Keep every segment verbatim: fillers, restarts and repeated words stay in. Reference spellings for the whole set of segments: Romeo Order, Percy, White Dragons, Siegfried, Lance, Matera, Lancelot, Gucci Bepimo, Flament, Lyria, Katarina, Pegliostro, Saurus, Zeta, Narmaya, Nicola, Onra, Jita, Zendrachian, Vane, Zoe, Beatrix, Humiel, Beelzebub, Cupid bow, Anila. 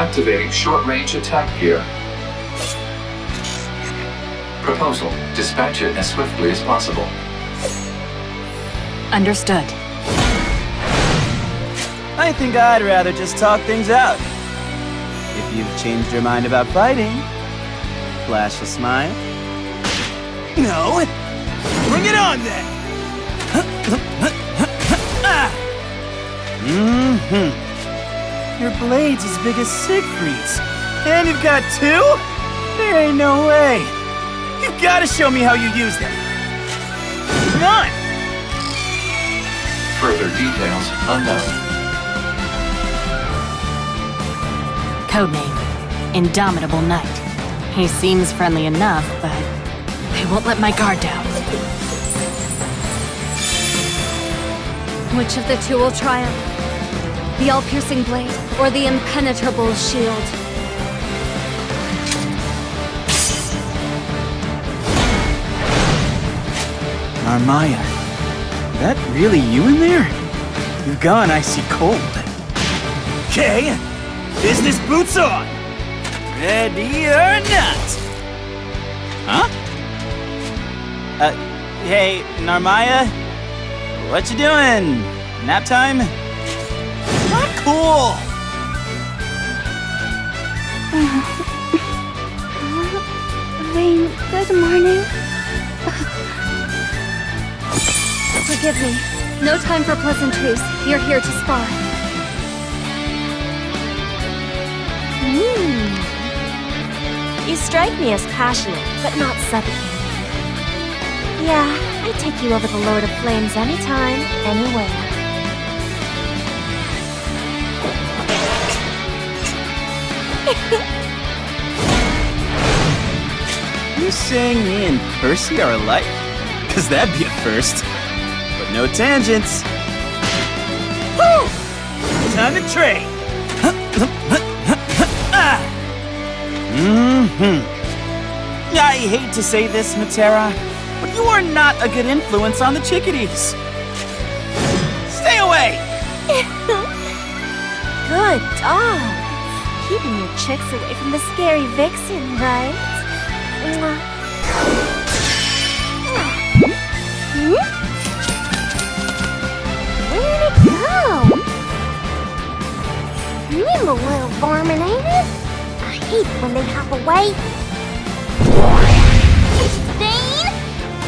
Activating short-range attack gear. Proposal, dispatch it as swiftly as possible. Understood. I think I'd rather just talk things out. If you've changed your mind about fighting, flash a smile. No! Bring it on then! Mm-hmm. Your blade's as big as Siegfried's. And you've got two? There ain't no way. You've got to show me how you use them. Come on! Further details unknown. Codename, Indomitable Knight. He seems friendly enough, but I won't let my guard down. Which of the two will triumph? The all-piercing blade, or the impenetrable shield? Narmaya, that really you in there? You've gone icy cold. Okay. Business boots on! Ready or not! Huh? Uh, hey, Narmaya? What you doing? Nap time? Not cool! Vane, good morning. Forgive me. No time for pleasantries. You're here to spar. You strike me as passionate, but not suffocating. Yeah, I'd take you over the Lord of Flames anytime, anywhere. You saying me and Percy are alike? Cause that'd be a first. But no tangents. Woo! Time to trade! Mm-hmm. I hate to say this, Matera, but you are not a good influence on the chickadees. Stay away! Good dog. Keeping your chicks away from the scary vixen, right? Where did it go? I'm a little varmint, ain't it? When they hop away. Vane!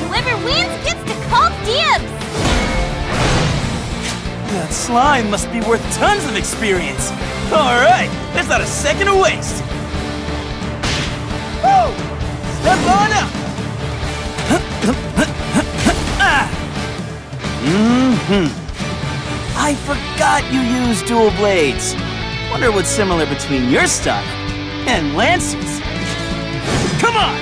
Whoever wins gets to call dibs! That slime must be worth tons of experience! Alright, there's not a second to waste! Woo! Step on up! Mm-hmm. I forgot you use dual blades. Wonder what's similar between your stuff and Lance's. Come on!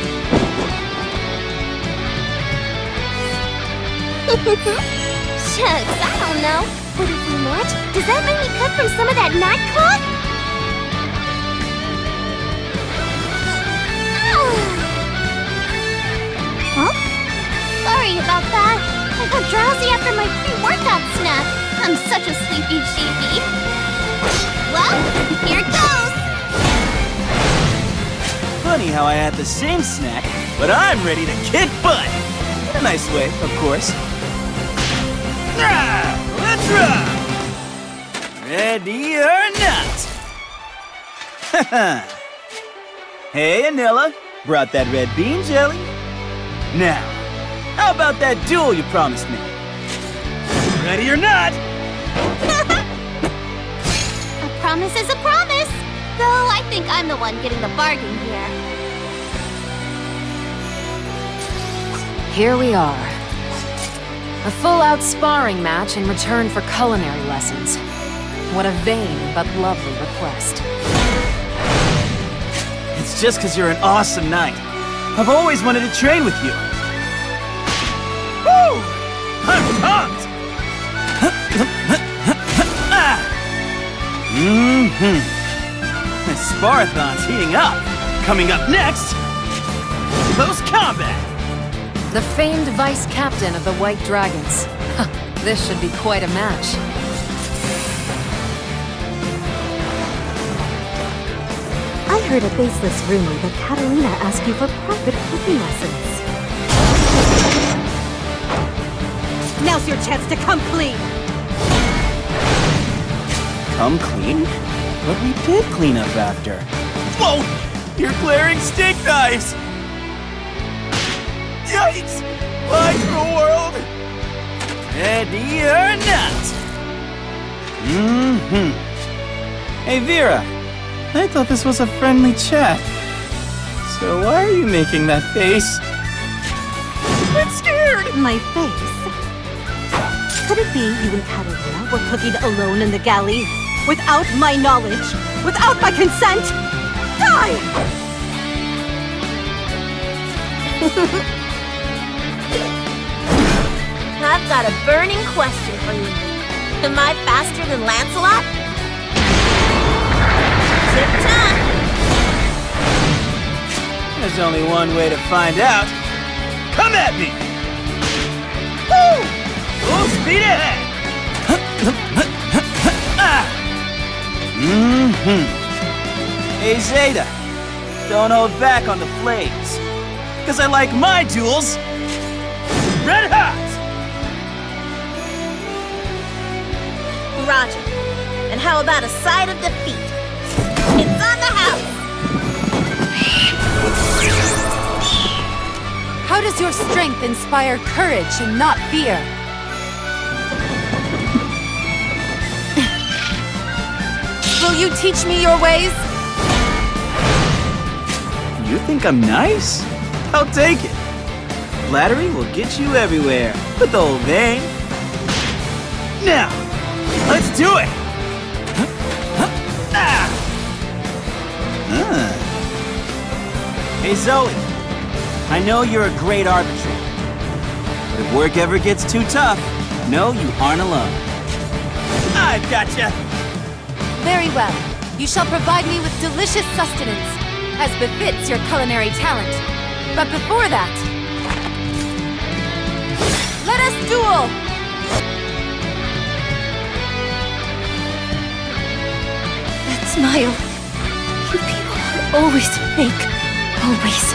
Shucks, I don't know. But if we march, does that mean we cut from some of that nightclub? Oh. Huh? Sorry about that. I got drowsy after my pre-workout snack. I'm such a sleepy sheepy. Well, here it goes! Funny how I had the same snack, but I'm ready to kick butt! In a nice way, of course. Ah, let's rock! Ready or not! Hey, Anila, brought that red bean jelly. Now, how about that duel you promised me? Ready or not! A promise is a promise! Though I think I'm the one getting the bargain here. Here we are. A full-out sparring match in return for culinary lessons. What a vain but lovely request. It's just because you're an awesome knight. I've always wanted to train with you. Woo! I'm pumped! Mm-hmm. This sparathon's heating up! Coming up next, close combat! The famed vice-captain of the White Dragons. This should be quite a match. heard a baseless rumor that Katarina asked you for private cooking lessons. Now's your chance to come clean! Come clean? But we did clean up after. Whoa! You're glaring steak knives! Yikes! Microworld! Ready or not! Mm-hmm. Hey, Vera! I thought this was a friendly chat. So why are you making that face? I'm scared! My face? Could it be you and Katarina were cooking alone in the galley? Without my knowledge? Without my consent? Die! I've got a burning question for you. Am I faster than Lancelot? Zeta! There's only one way to find out. Come at me! Woo! Full speed ahead! Mm-hmm. Hey Zeta, don't hold back on the flames. Because I like my duels red hot! Roger. And how about a side of defeat? It's on the house! How does your strength inspire courage and not fear? Will you teach me your ways? You think I'm nice? I'll take it. Flattery will get you everywhere, with old Vane. Now! Let's do it! Huh? Huh? Ah. Ah. Hey Zoe, I know you're a great arbitrator, but if work ever gets too tough, no, you aren't alone. I've gotcha! Very well. You shall provide me with delicious sustenance, as befits your culinary talent. But before that, let us duel! Smile. You people are always fake. Always.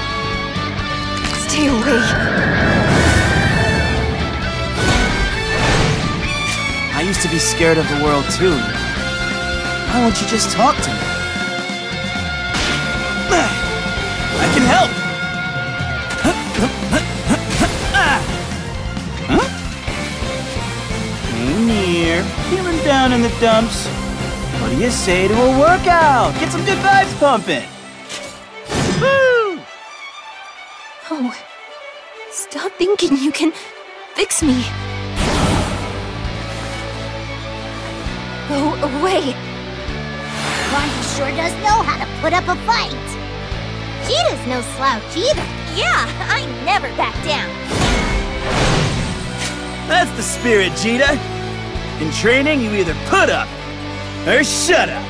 Stay away. I used to be scared of the world too. Why won't you just talk to me? I can help! Huh? Came near, feeling down in the dumps. What do you say to a workout? Get some good vibes pumping! Woo! Oh, stop thinking you can fix me. Go away. Ronnie sure does know how to put up a fight. Jita's no slouch either. Yeah, I never back down. That's the spirit, Jita. In training, you either put up or shut up!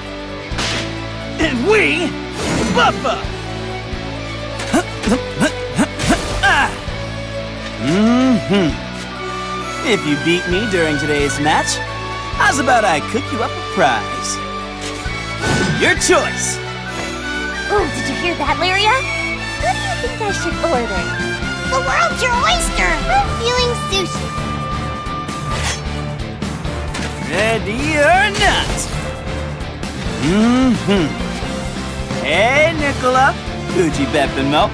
And we buff up! Mm-hmm. If you beat me during today's match, how's about I cook you up a prize? Your choice! Oh, did you hear that, Lyria? What do you think I should order? The world's your oyster! I'm feeling sushi. Ready or not! Mm-hmm. Hey, Nicola, Gucci Bepimo,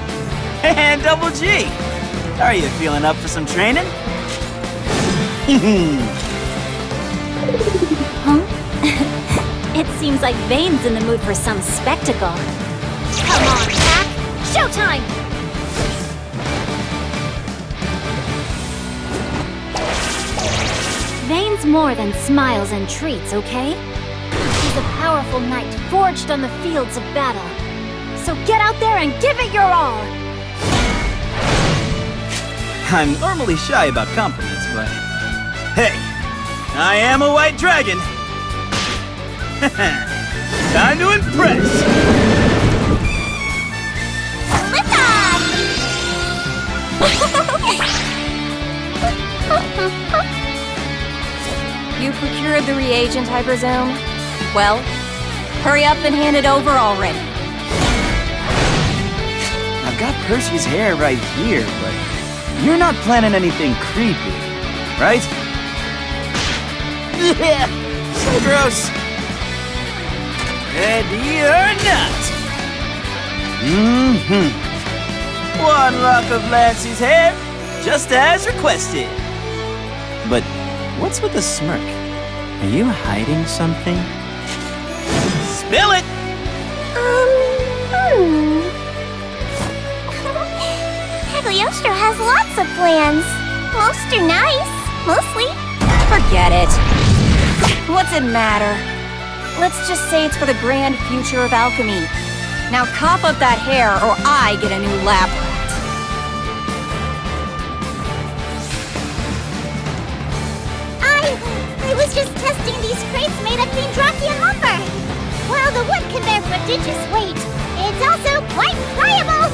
and Double G. Are you feeling up for some training? Huh? It seems like Vane's in the mood for some spectacle. Come on, Pack! Showtime! Vane's more than smiles and treats, okay? A powerful knight forged on the fields of battle. So get out there and give it your all! I'm normally shy about compliments, but... hey! I am a white dragon! Time to impress! You procured the reagent, I presume? Well, hurry up and hand it over already. got Percy's hair right here, but you're not planning anything creepy, right? Gross. And you're not. Mm-hmm. One lock of Lance's hair, just as requested. But what's with the smirk? Are you hiding something? Spill it! Um, hmm. Pegliostro has lots of plans. Most are nice, mostly. Forget it. What's it matter? Let's just say it's for the grand future of alchemy. Now cough up that hair or I get a new lap rat. I... I was just testing these crates made of Zendrachian lumber. While the wood can bear prodigious weight, it's also quite pliable.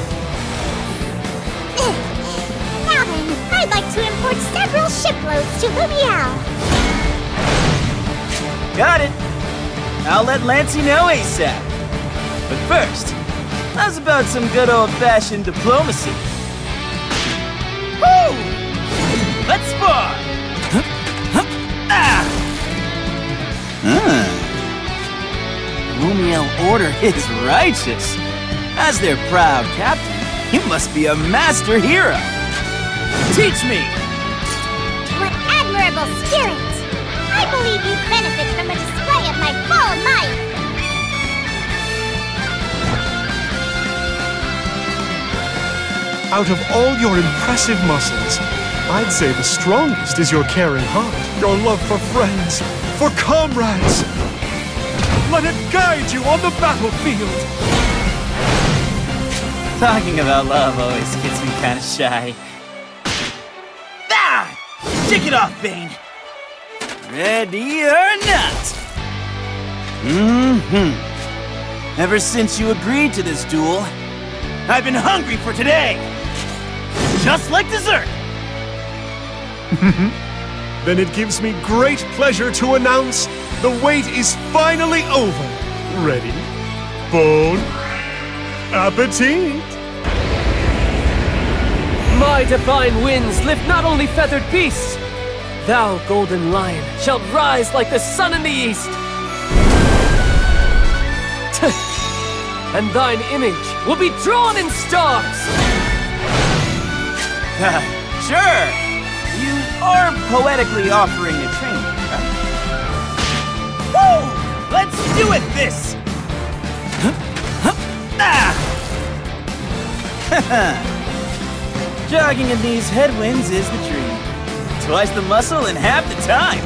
Now then, I'd like to import several shiploads to Humiel. Got it. I'll let Lancey know ASAP. But first, how's about some good old-fashioned diplomacy? Woo! Let's spar! Huh? Huh? Ah! Ah. Romeo Order is righteous. As their proud captain, you must be a master hero. Teach me! What admirable spirit! I believe you benefit from a display of my full might. Out of all your impressive muscles, I'd say the strongest is your caring heart, your love for friends, for comrades. Let it guide you on the battlefield. Talking about love always gets me kind of shy. Ah! Shake it off, Vane. Ready or not. Mm-hmm. Ever since you agreed to this duel, I've been hungry for today. Just like dessert! Then it gives me great pleasure to announce the wait is finally over. Ready? Bon appetit! My divine winds lift not only feathered beasts. Thou, golden lion, shalt rise like the sun in the east. And thine image will be drawn in stars. Uh, sure! You are poetically offering a training, right? Woo! Let's do it this! Huh? Huh? Ah! Jogging in these headwinds is the dream. Twice the muscle and half the time.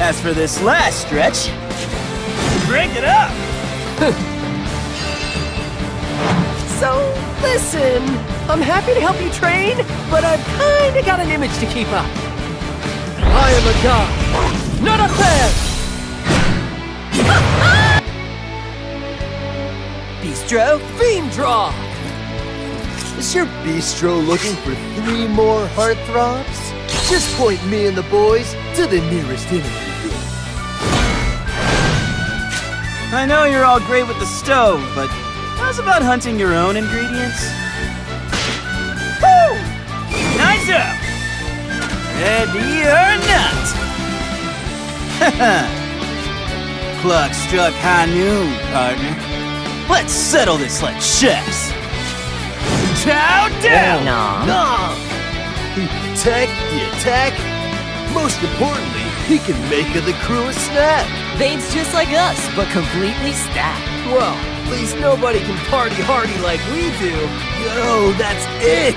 As for this last stretch, break it up! So... Listen, I'm happy to help you train, but I've kinda got an image to keep up. I am a god, not a fan! Bistro? Beam draw! Is your bistro looking for three more heartthrobs? Just point me and the boys to the nearest enemy. I know you're all great with the stove, but... how's about hunting your own ingredients? Woo! Nice up! Ready or not! Haha! Clock struck high noon, partner. Let's settle this like chefs! Chow down! Nom! Nom! He attack, the attack. Most importantly, he can make of the crew a snack. Vane's just like us, but completely stacked. Well, at least nobody can party hardy like we do. Yo, that's it!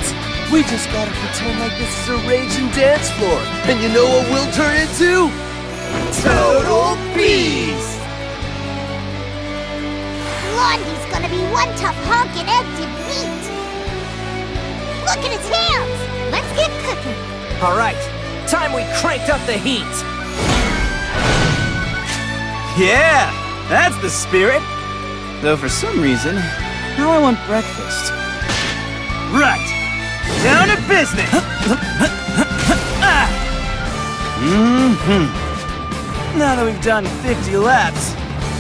We just gotta pretend like this is a raging dance floor. And you know what we'll turn into? Total beast! Blondie's gonna be one tough hunk and empty meat. Look at his hands! Let's get cooking. All right, time we cranked up the heat. Yeah, that's the spirit. Though for some reason, now I want breakfast. Right! Down to business! ah. Mm-hmm. Now that we've done fifty laps,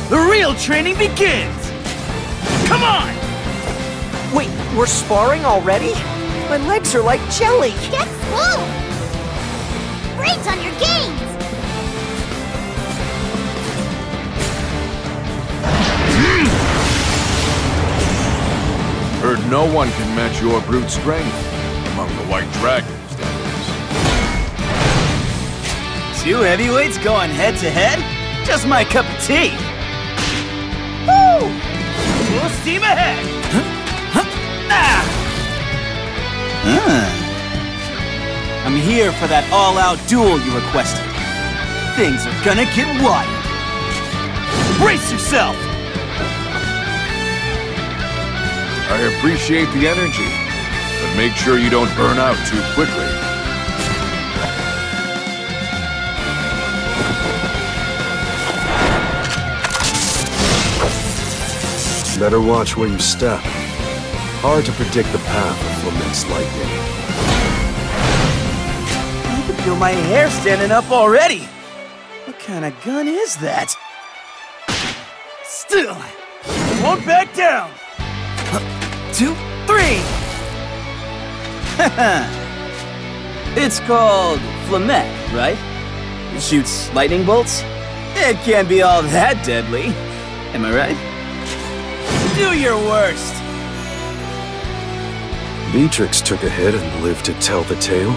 the real training begins! Come on! Wait, we're sparring already? My legs are like jelly! Get slow! Brains on your gains! Heard no one can match your brute strength. Among the White Dragons, that is. Two heavyweights going head-to-head? -head? Just my cup of tea! Woo! Full steam ahead! Huh? Huh? Ah! Ah. I'm here for that all-out duel you requested. Things are gonna get wild. Brace yourself! I appreciate the energy, but make sure you don't burn out too quickly. Better watch where you step. Hard to predict the path of Flament's lightning. I can feel my hair standing up already! What kind of gun is that? Still, I won't back down! Two, three! It's called Flament, right? It shoots lightning bolts? It can't be all that deadly. Am I right? Do your worst! Beatrix took a hit and lived to tell the tale.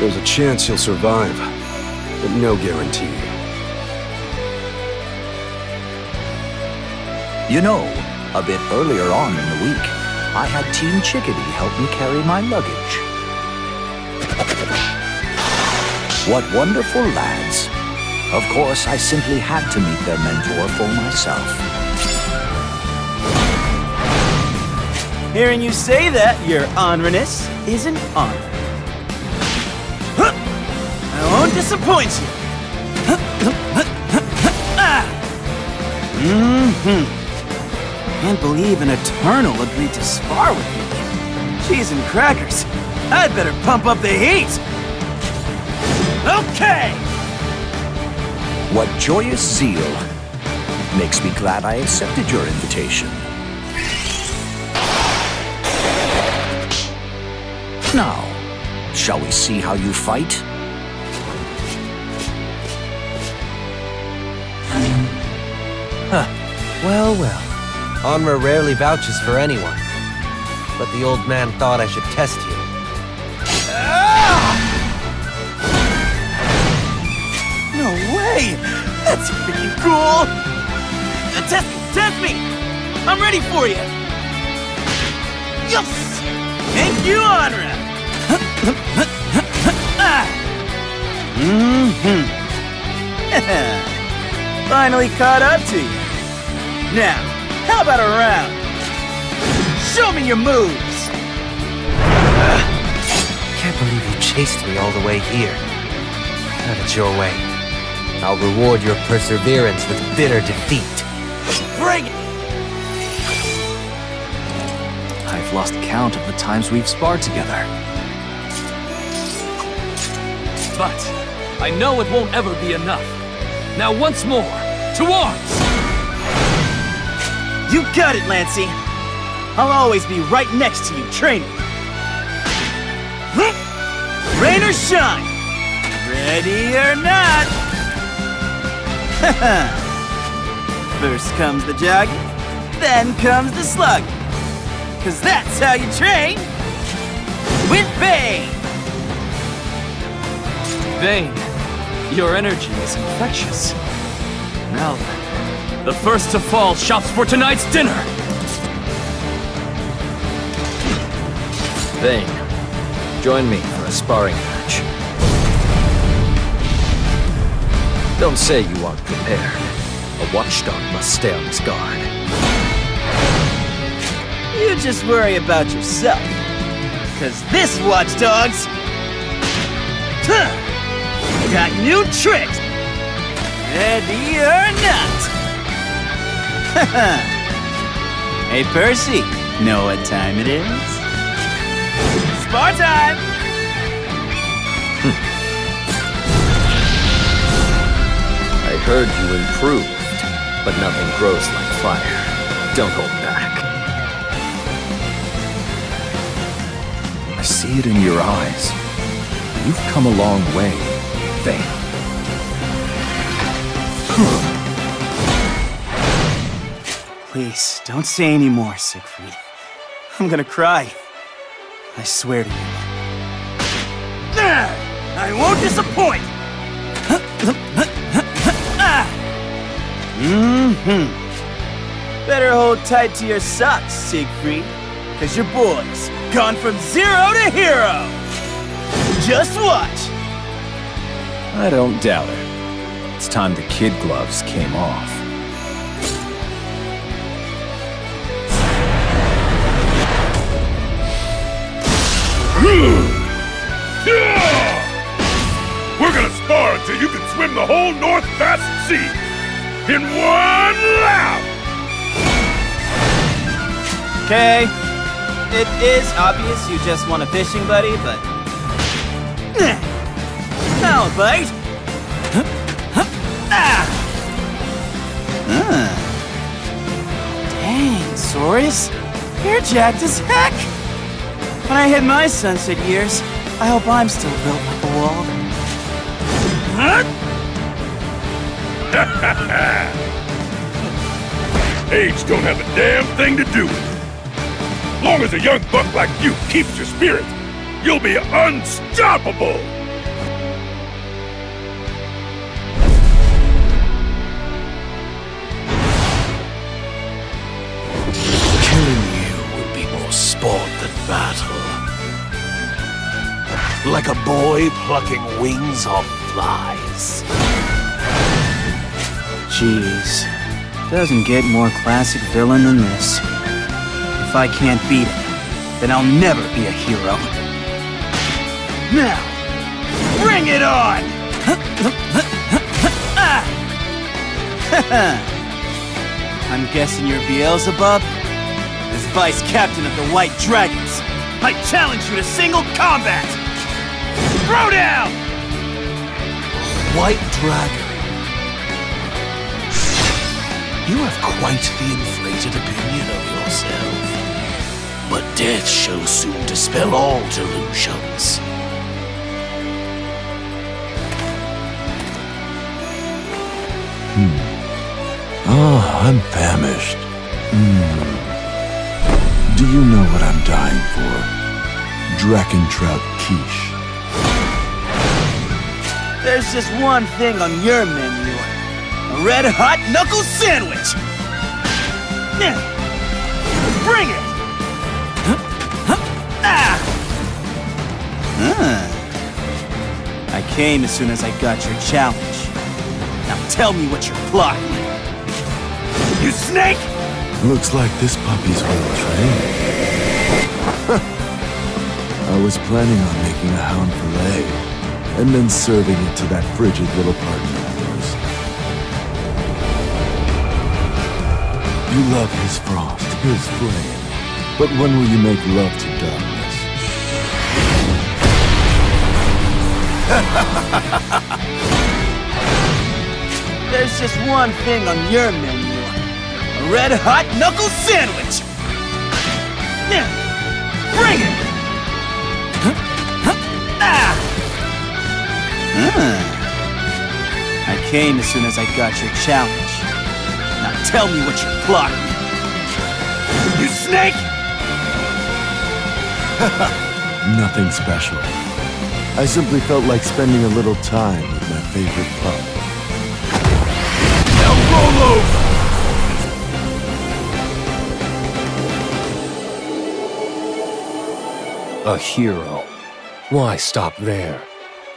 There's a chance he'll survive, but no guarantee. You know, a bit earlier on in the week, I had Team Chickadee help me carry my luggage. What wonderful lads. Of course, I simply had to meet their mentor for myself. Hearing you say that, your honoriness is an honor. Huh. I won't disappoint you. Huh. Huh. Huh. Huh. Ah. Mm-hmm. Can't believe an Eternal agreed to spar with me. Cheese and crackers. I'd better pump up the heat. Okay. What joyous zeal. Makes me glad I accepted your invitation. Now, shall we see how you fight? Huh. Well, well. Onra rarely vouches for anyone. But the old man thought I should test you. Ah! No way! That's freaking cool! Test me! Test me! I'm ready for you! Yes! Thank you, Onra! Mm-hmm. Finally caught up to you. Now, how about a round? Show me your moves! Uh, can't believe you chased me all the way here. Have it your way. I'll reward your perseverance with bitter defeat. Bring it! I've lost count of the times we've sparred together. But I know it won't ever be enough. Now once more, to arms! You got it, Lancey! I'll always be right next to you, training. Rain or shine! Ready or not! First comes the jog, then comes the slug. Cause that's how you train! With Vane! Vane, your energy is infectious. Now then, the first to fall shops for tonight's dinner! Vane, join me for a sparring match. Don't say you aren't prepared. A watchdog must stay on his guard. You just worry about yourself. Cause this watchdog's huh, got new tricks. Ready or not. Hey Percy, know what time it is? Spar time! I heard you improved, but nothing grows like fire. Don't hold back. see it in your eyes. You've come a long way, Vane. Please, don't say any more, Siegfried. I'm gonna cry. I swear to you. I won't disappoint! Mm-hmm. Better hold tight to your socks, Siegfried, because your boy's gone from zero to hero! Just watch! I don't doubt it. It's time the kid gloves came off. We're gonna spar until you can swim the whole North Fast Sea in one lap! Okay. It is obvious you just want a fishing buddy, but... I'll bite! Huh? Huh? Ah. Ah. Dang, Saurus. You're jacked as heck! When I hit my sunset years, I hope I'm still built like a wall. Huh? Age don't have a damn thing to do with it. Long as a young buck like you keeps your spirit, you'll be unstoppable! Sport than battle. Like a boy plucking wings off flies. Jeez, doesn't get more classic villain than this. If I can't beat him, then I'll never be a hero. Now, bring it on! I'm guessing you're Beelzebub? Vice-Captain of the White Dragons, I challenge you to single combat! Throw down! White Dragon. You have quite the inflated opinion of yourself. But death shall soon dispel all delusions. Hmm. Ah, I'm famished. Hmm. Do you know what I'm dying for? Dragon trout quiche. There's just one thing on your menu. A red-hot knuckle sandwich! Now, bring it! Huh? Huh? Ah! Huh. I came as soon as I got your challenge. Now tell me what you're plotting. You snake! Looks like this puppy's whole training. I was planning on making a hound fillet, and then serving it to that frigid little partner of yours. You love his frost, his flame, but when will you make love to darkness? There's just one thing on your menu. Red hot knuckle sandwich! Now, bring it! Huh? Huh? Ah. Ah. I came as soon as I got your challenge. Now tell me what you're plotting. You snake! Nothing special. I simply felt like spending a little time with my favorite pup. Now roll over! A hero. Why stop there?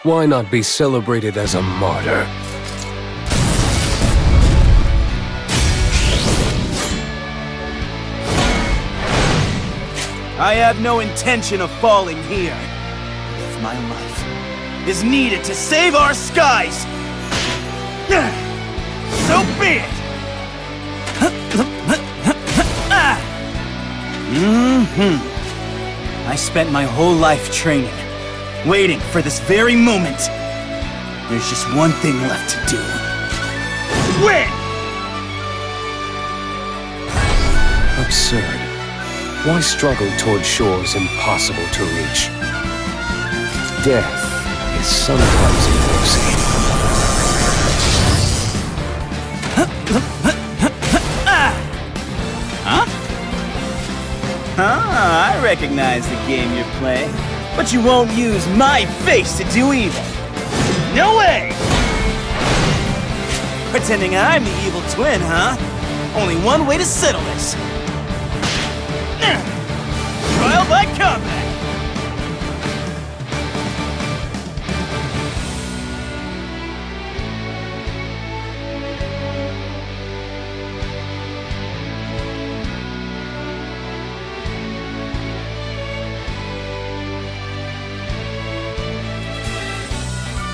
Why not be celebrated as a martyr? I have no intention of falling here. If my life is needed to save our skies, so be it! Mm-hmm. I spent my whole life training, waiting for this very moment. There's just one thing left to do. Win! Absurd. Why struggle toward shores impossible to reach? Death is sometimes imposing. Huh? Ah, I recognize the game you're playing, but you won't use my face to do evil. No way! Pretending I'm the evil twin, huh? Only one way to settle this. Trial by combat!